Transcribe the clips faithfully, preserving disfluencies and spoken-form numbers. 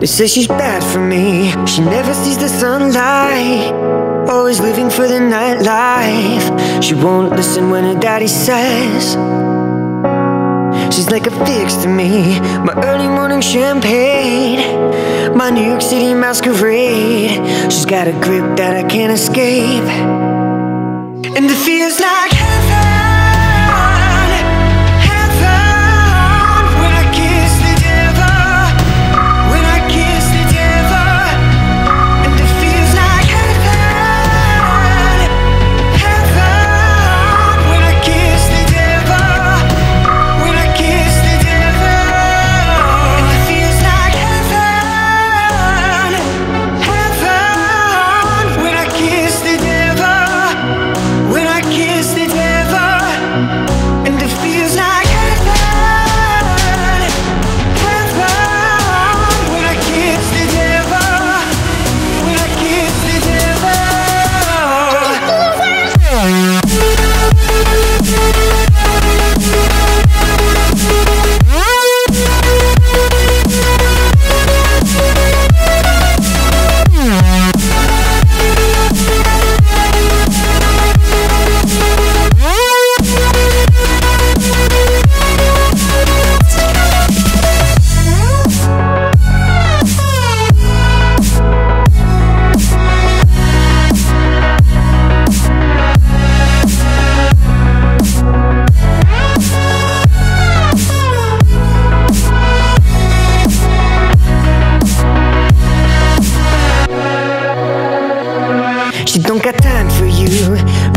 They say she's bad for me. She never sees the sunlight, always living for the nightlife. She won't listen when her daddy says she's like a fix to me. My early morning champagne, my New York City masquerade. She's got a grip that I can't escape, and it feels like she don't got time for you,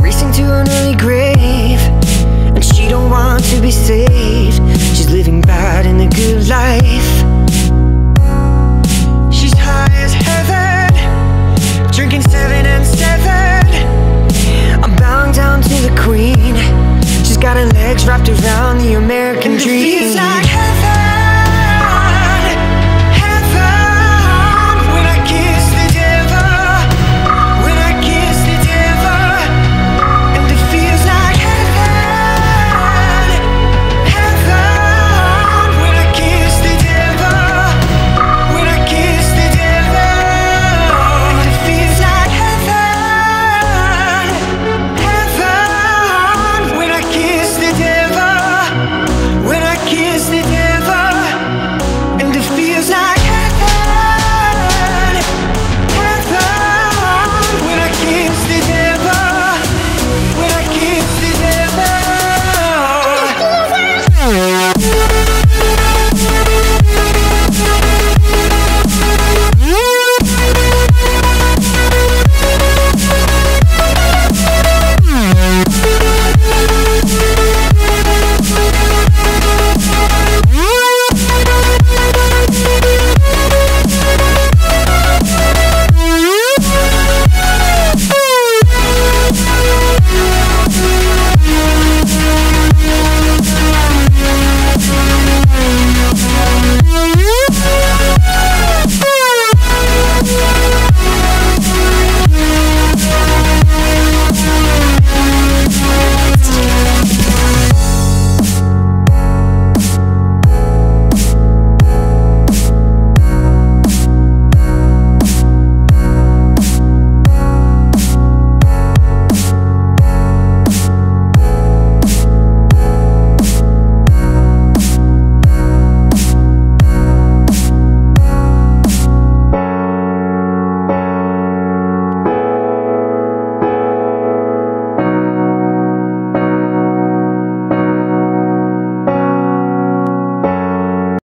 racing to an early grave, and she don't want to be saved. She's living bad in the good life. She's high as heaven, drinking seven and seven. I'm bowing down to the queen. She's got her legs wrapped around the American dream. She's like heaven.